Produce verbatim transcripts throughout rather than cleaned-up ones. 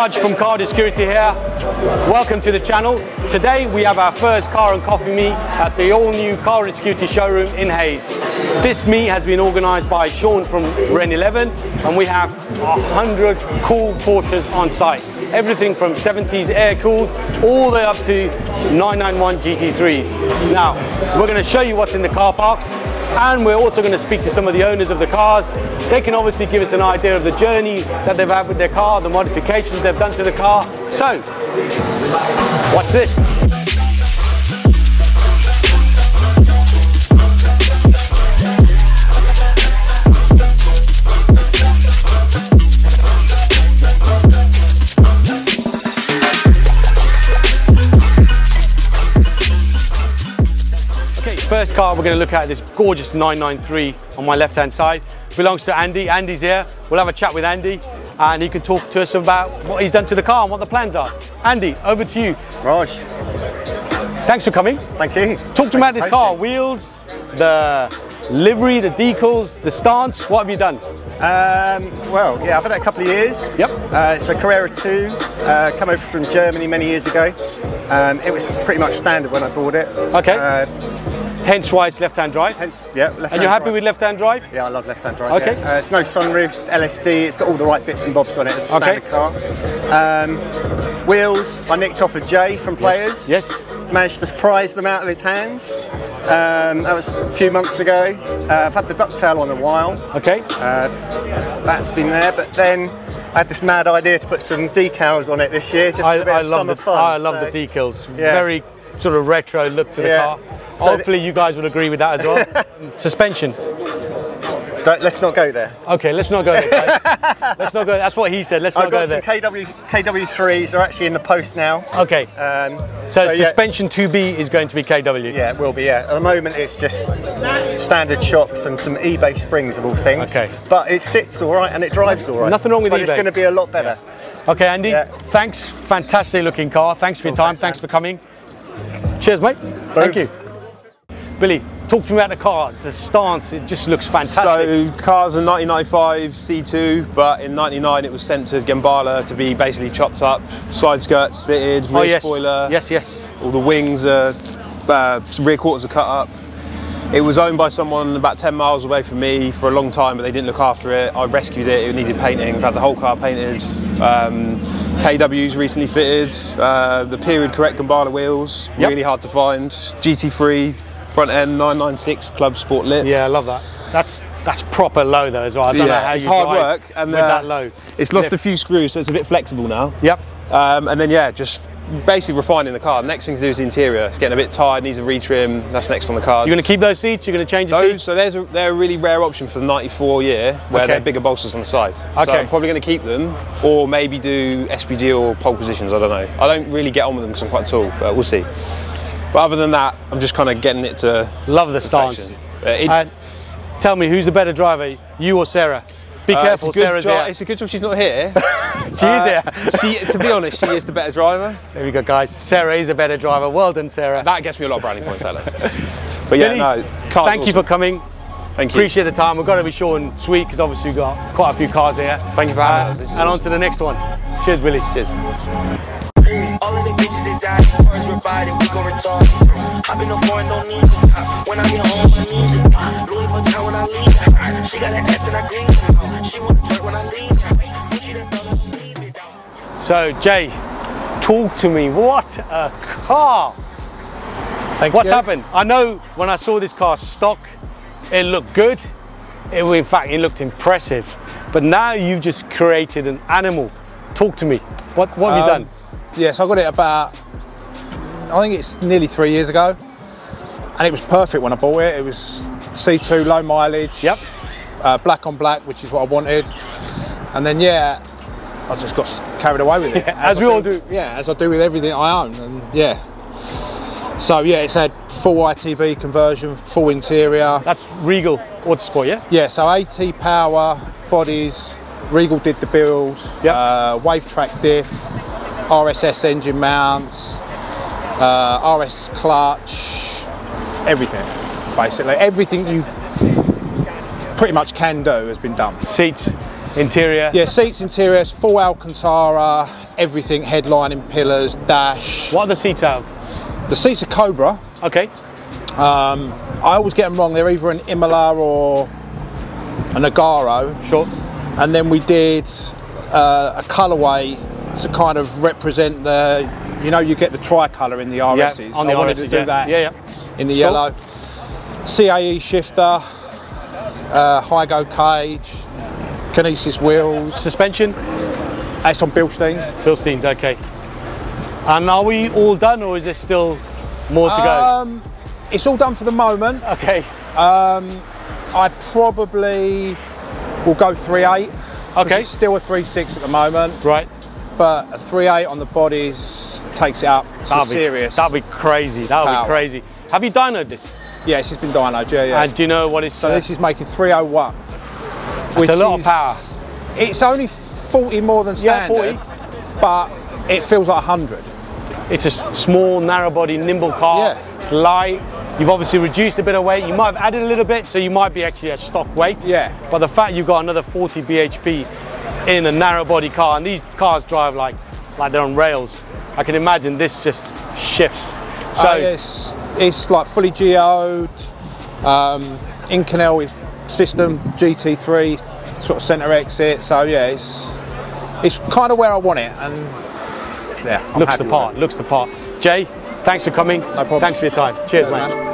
Raj from Car Discurity here. Welcome to the channel. Today we have our first car and coffee meet at the all-new Car and Discurity showroom in Hayes. This meet has been organised by Sean from RennEleven, and we have one hundred cool Porsches on site. Everything from seventies air-cooled all the way up to nine nine one G T threes. Now, we're going to show you what's in the car parks, and we're also going to speak to some of the owners of the cars. They can obviously give us an idea of the journey that they've had with their car, the modifications they've done to the car. So, watch this. First car we're going to look at, this gorgeous nine nine three on my left hand side, belongs to Andy. Andy's here, we'll have a chat with Andy and he can talk to us about what he's done to the car and what the plans are. Andy, over to you. Raj, thanks for coming. Thank you. Talk to me about this car, wheels, the livery, the decals, the stance. What have you done? Um, well, yeah, I've had it a couple of years. Yep. Uh, it's a Carrera two, uh, come over from Germany many years ago. Um, it was pretty much standard when I bought it. Okay. Uh, Hence why it's left-hand drive? Hence, yeah, left-hand drive. And you're happy with left-hand drive? Yeah, I love left-hand drive. Okay. Yeah. Uh, it's no sunroof, L S D, it's got all the right bits and bobs on it. It's a standard car. Um, wheels, I nicked off a Jay from Players. Yes. yes. Managed to prise them out of his hands. Um, that was a few months ago. Uh, I've had the ducktail on a while. Okay. Uh, that's been there, but then I had this mad idea to put some decals on it this year, just I, a bit I of summer the, fun. I love so. the decals. Yeah. Very sort of retro look to the yeah. car. So hopefully you guys will agree with that as well. Suspension. Don't, let's not go there. Okay, let's not go there, guys. Let's not go there. That's what he said. Let's I've not go there. I've got some K W threes. They're actually in the post now. Okay. Um, so, so suspension yeah. two B is going to be K W. Yeah, it will be, yeah. At the moment, it's just standard shocks and some eBay springs of all things. Okay. But it sits all right and it drives all right. Nothing wrong with but eBay. But it's going to be a lot better. Yeah. Okay, Andy. Yeah. Thanks. Fantastic looking car. Thanks for your cool, time. Thanks, thanks for coming. Cheers, mate. Boom. Thank you. Billy, talk to me about the car, the stance, it just looks fantastic. So, car's a nineteen ninety-five C two, but in ninety-nine it was sent to Gambala to be basically chopped up, side skirts fitted, rear oh, yes. spoiler. Yes, yes. All the wings, are, uh, rear quarters are cut up. It was owned by someone about ten miles away from me for a long time, but they didn't look after it. I rescued it, it needed painting, I've had the whole car painted. Um, K W's recently fitted, uh, the period correct Gambala wheels, yep. really hard to find, G T three. Front end nine nine six Club Sport Lit. Yeah, I love that. That's that's proper low though as well. I don't yeah, know how it's you hard work and with uh, that low. It's lost lift. a few screws, so it's a bit flexible now. Yep. Um, and then yeah, just basically refining the car. The next thing to do is the interior. It's getting a bit tired, needs a retrim. That's next on the cards. You're going to keep those seats. You're going to change the those, seats. So there's a, they're a really rare option for the ninety-four year where okay. they're bigger bolsters on the side. Okay. So I'm probably going to keep them or maybe do S P G or pole positions. I don't know. I don't really get on with them because I'm quite tall, but we'll see. But other than that, I'm just kind of getting it to love the stance. Uh, tell me, who's the better driver, you or Sarah? Be uh, careful, Sarah's here. It's a good job she's not here. She uh, is here. She, to be honest, she is the better driver. There we go, guys. Sarah is a better driver. Well done, Sarah. That gets me a lot of brownie points, Alex. But yeah, Billy, no. Thank awesome. you for coming. Thank you. Appreciate the time. We've got to be short and sweet because obviously we've got quite a few cars here. Thank you for having uh, us. This and awesome. on to the next one. Cheers, Billy. Cheers. All of the bitches is out, as far as we're riding, we gon' retard. Hopping on foreign, don't need it. When I get home, I need it. Louis Vuitton when I leave. She got an ass and I green. She wanna twerk when I leave. So, Jay, talk to me. What a car! Thank What's you. happened? I know when I saw this car stock, it looked good. It, in fact, it looked impressive. But now you've just created an animal. Talk to me. What, what have um, you done? Yeah, so I got it about, I think it's nearly three years ago, and it was perfect when I bought it. It was C two, low mileage, yep. uh, black on black, which is what I wanted, and then yeah, I just got carried away with it. Yeah, as, as we all do. Yeah, as I do with everything I own, and yeah. So yeah, it's had full I T B conversion, full interior. That's Regal Autosport, yeah? Yeah, so A T power, bodies, Regal did the build, yep. uh, wave track diff, R S S engine mounts, uh, R S clutch, everything, basically. Everything you pretty much can do has been done. Seats? Interior? Yeah, seats, interiors, full Alcantara, everything, headlining, pillars, dash. What are the seats out of? The seats are Cobra. Okay. Um, I always get them wrong. They're either an Imola or an Agaro. Sure. And then we did uh, a colourway to kind of represent the, you know, you get the tricolor in the R Ses. Yeah, on the I wanted R Ses, to do yeah. that yeah, yeah. in the Still. yellow. C A E shifter, uh, Heico cage, Kinesis wheels. Suspension? That's on Bilsteins. Bilsteins, okay. And are we all done, or is there still more to um, go? It's all done for the moment. Okay. Um, I probably will go three eight. Okay. It's still a three six at the moment. Right. But a three eight on the bodies takes it up. That'd be serious. That'd be crazy. That'd be crazy. Have you dynoed this? Yeah, this has been dynoed, yeah, yeah. And do you know what it's... So uh, this is making three oh one. It's a lot is, of power. It's only forty more than standard, yeah, but it feels like a hundred. It's a small, narrow body, nimble car. Yeah. It's light. You've obviously reduced a bit of weight. You might have added a little bit, so you might be actually at stock weight. Yeah. But the fact you've got another forty B H P in a narrow body car, and these cars drive like, like they're on rails. I can imagine this just shifts. So uh, it's, it's like fully geoed, um, Inginko system, G T three, sort of centre exit. So yeah, it's, it's kind of where I want it. And yeah, I'm looks the part, looks the part. Jay, thanks for coming. No problem. Thanks for your time. Cheers, no, man. man.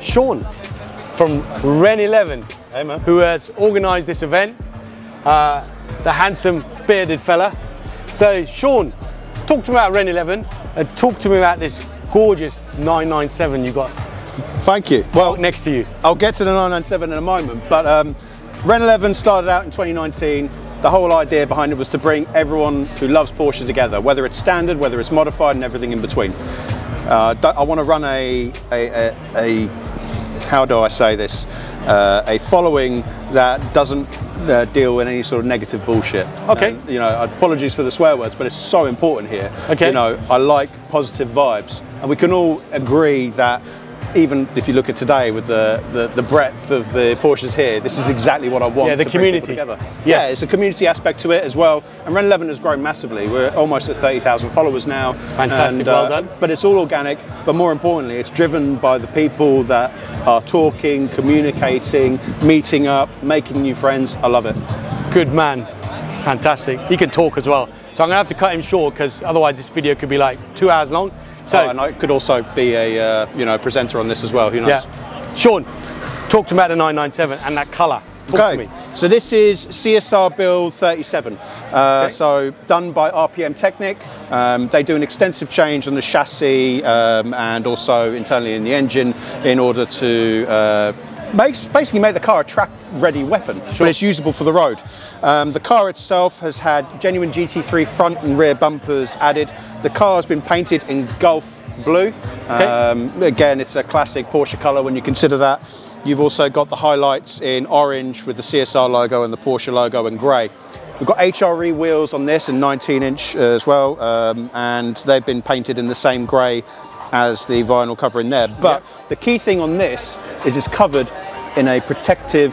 Sean from RennEleven, hey, man. Who has organised this event, uh, the handsome bearded fella. So Sean, talk to me about RennEleven and talk to me about this gorgeous nine nine seven you got. Thank you. Well, next to you. I'll get to the nine nine seven in a moment, but um, RennEleven started out in twenty nineteen. The whole idea behind it was to bring everyone who loves Porsche together, whether it's standard, whether it's modified, and everything in between. Uh, I want to run a, a, a, a how do I say this, uh, a following that doesn't uh, deal with any sort of negative bullshit. Okay. And, you know, apologies for the swear words, but it's so important here. Okay. You know, I like positive vibes, and we can all agree that even if you look at today with the, the, the breadth of the Porsches here, this is exactly what I want. Yeah, the to community. Together. Yes. Yeah, it's a community aspect to it as well. And RennEleven has grown massively. We're almost at thirty thousand followers now. Fantastic, and, well uh, done. But it's all organic, but more importantly, it's driven by the people that are talking, communicating, meeting up, making new friends. I love it. Good man. Fantastic. He can talk as well. So I'm going to have to cut him short because otherwise this video could be like two hours long. So, oh, and I could also be a uh, you know presenter on this as well, who knows? Yeah. Sean, talk to me about the nine nine seven and that colour. Talk okay. to me. So this is C S R build thirty-seven. Uh, okay. So done by R P M Technic. Um, they do an extensive change on the chassis um, and also internally in the engine in order to uh, Makes, basically made the car a track-ready weapon, sure. but it's usable for the road. Um, the car itself has had genuine G T three front and rear bumpers added. The car has been painted in Gulf blue. Okay. Um, again, it's a classic Porsche colour when you consider that. You've also got the highlights in orange with the C S R logo and the Porsche logo in grey. We've got H R E wheels on this and nineteen inch uh, as well, um, and they've been painted in the same grey as the vinyl cover in there. But yep. the key thing on this is it's covered in a protective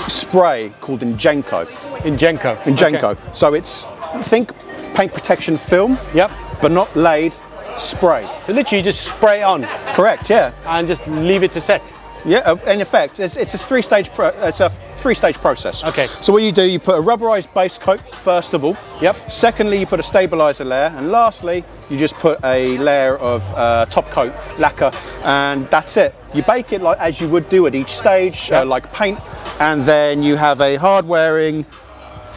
spray called Inginko. Inginko. Inginko. Okay. So it's, think paint protection film, yep. but not laid, sprayed. So literally you just spray it on. Correct, yeah. And just leave it to set. Yeah, in effect, it's, it's a three-stage pro it's a three-stage process. Okay. So what you do, you put a rubberized base coat first of all. Yep. Secondly, you put a stabilizer layer, and lastly, you just put a layer of uh, top coat lacquer, and that's it. You bake it like as you would do at each stage, yep. uh, like paint, and then you have a hard-wearing.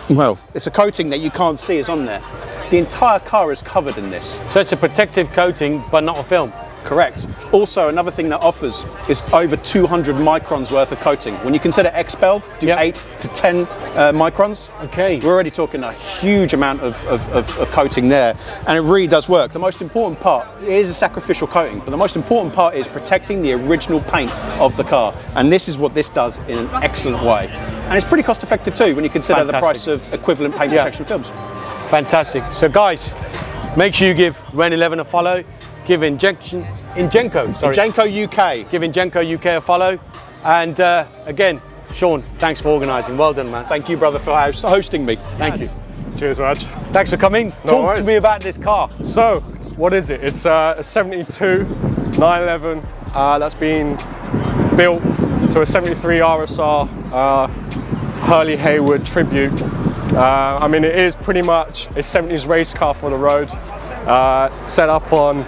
Well, it's a coating that you can't see is on there. The entire car is covered in this. So it's a protective coating, but not a film. Correct. Also, another thing that offers is over two hundred microns worth of coating. When you consider Xpel, do yep. eight to ten uh, microns. Okay. We're already talking a huge amount of, of, of, of coating there, and it really does work. The most important part is a sacrificial coating, but the most important part is protecting the original paint of the car, and this is what this does in an excellent way. And it's pretty cost effective too when you consider Fantastic. the price of equivalent paint yeah. protection films. Fantastic. So guys, make sure you give RennEleven a follow. Give Ingenko, Ingenko, sorry. Jenko U K. Give Jenko U K a follow. And uh, again, Sean, thanks for organising. Well done, man. Thank you, brother, for hosting me. Thank yeah. you. Cheers, Raj. Thanks for coming. No Talk worries. to me about this car. So, what is it? It's uh, a seventy-two nine eleven uh, that's been built to a seventy-three R S R uh, Hurley Hayward tribute. Uh, I mean, it is pretty much a seventies race car for the road, uh, set up on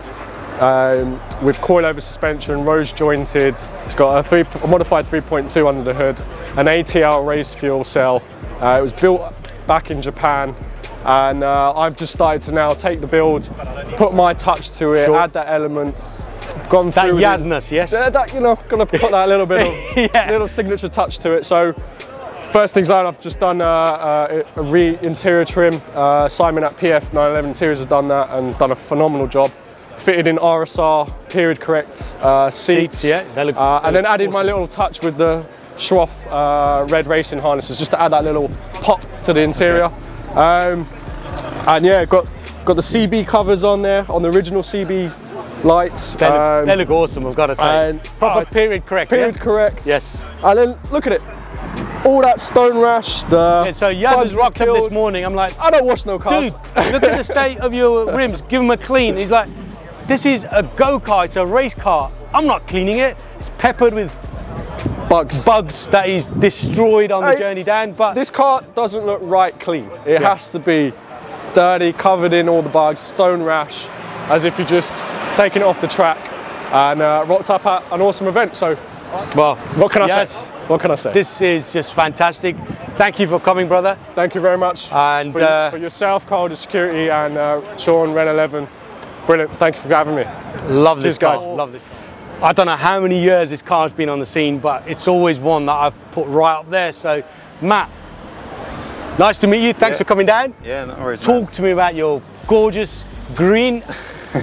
Um, with coilover suspension, rose jointed. It's got a, three, a modified three point two under the hood, an A T R race fuel cell. Uh, it was built back in Japan, and uh, I've just started to now take the build, put my touch to it, sure. add that element. Gone through that Yazness, yes. Yeah, that, you know, gonna put that little bit of yeah. little signature touch to it. So first things out, I've just done a, a, a re-interior trim. Uh, Simon at P F nine eleven Interiors has done that and done a phenomenal job. Fitted in R S R period correct uh, seats, seats yeah, they look, uh, they and then added awesome. my little touch with the Schroff uh, red racing harnesses just to add that little pop to the interior. Okay. Um, and yeah, got got the C B covers on there on the original C B lights. They look, um, they look awesome, I've got to say. Proper oh, period correct. Period yes? correct. Yes. And then look at it. All that stone rash, the yeah, so Yaz rocked up this morning. I'm like, I don't wash no cars. Dude, look at the state of your rims. Give them a clean. He's like, this is a go-kart, it's a race car. I'm not cleaning it. It's peppered with bugs bugs that he's destroyed on the journey down. But this car doesn't look right clean. It yeah. has to be dirty, covered in all the bugs, stone rash, as if you're just taking it off the track and uh, rocked up at an awesome event. So, well, what can I yes, say? What can I say? This is just fantastic. Thank you for coming, brother. Thank you very much. And for, uh, for yourself, Carl, the security, and uh, Sean, RennEleven. Brilliant, thank you for having me. Love this, guys. Love this. I don't know how many years this car's been on the scene, but it's always one that I've put right up there. So, Matt, nice to meet you. Thanks yeah. for coming down. Yeah, no worries. Talk man. to me about your gorgeous green.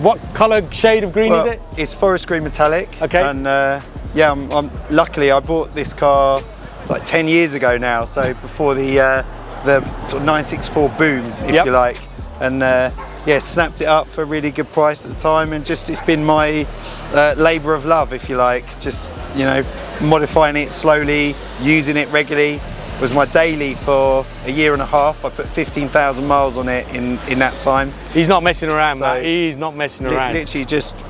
What colour, shade of green well, is it? It's forest green metallic. Okay. And uh, yeah, I'm, I'm, luckily I bought this car like ten years ago now. So before the uh, the sort of nine sixty-four boom, if yep. you like, and. Uh, Yeah, snapped it up for a really good price at the time, and just it's been my uh, labour of love, if you like. Just, you know, modifying it slowly, using it regularly. It was my daily for a year and a half. I put fifteen thousand miles on it in, in that time. He's not messing around, so mate. He's not messing around. Li literally just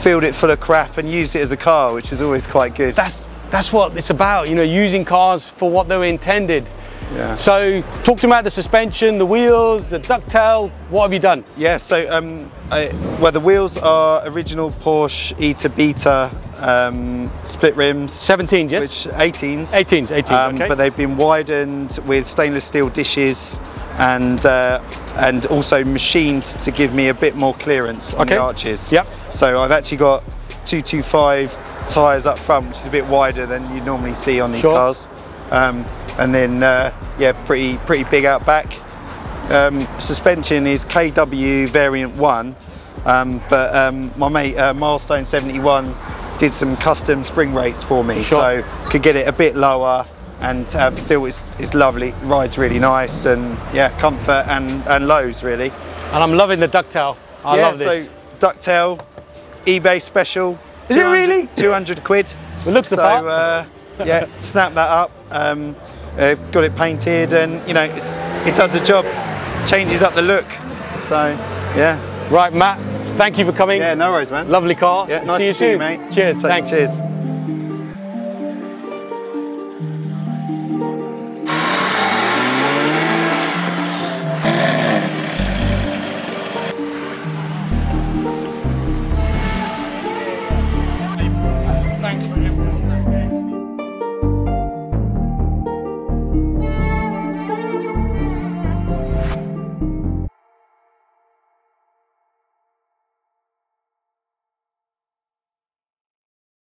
filled it full of crap and used it as a car, which was always quite good. That's, that's what it's about, you know, using cars for what they were intended. Yeah. So, talk to me about the suspension, the wheels, the ducktail. What have you done? Yeah, so um, I, well, the wheels are original Porsche E T A Beta um, split rims. seventeens, yes. Which eighteens. eighteens, eighteens. Um, okay. But they've been widened with stainless steel dishes, and uh, and also machined to give me a bit more clearance on okay. the arches. Yep. So I've actually got two twenty-five tyres up front, which is a bit wider than you normally see on these sure. cars. Um, and then uh, yeah, pretty pretty big out back. Um, suspension is K W variant one, um, but um, my mate uh, Milestone seventy-one did some custom spring rates for me, sure. so could get it a bit lower, and uh, still it's, it's lovely, rides really nice, and yeah, comfort and, and lows really. And I'm loving the ducktail, I yeah, love this. So ducktail, eBay special. Is it really? two hundred quid. It looks so, the part. Uh, yeah, snap that up. Um, uh, got it painted, and you know it's, it does the job. Changes up the look. So yeah. Right, Matt. Thank you for coming. Yeah, no worries, man. Lovely car. Yeah, nice see to you see soon. you, mate. Cheers. Thanks. Cheers.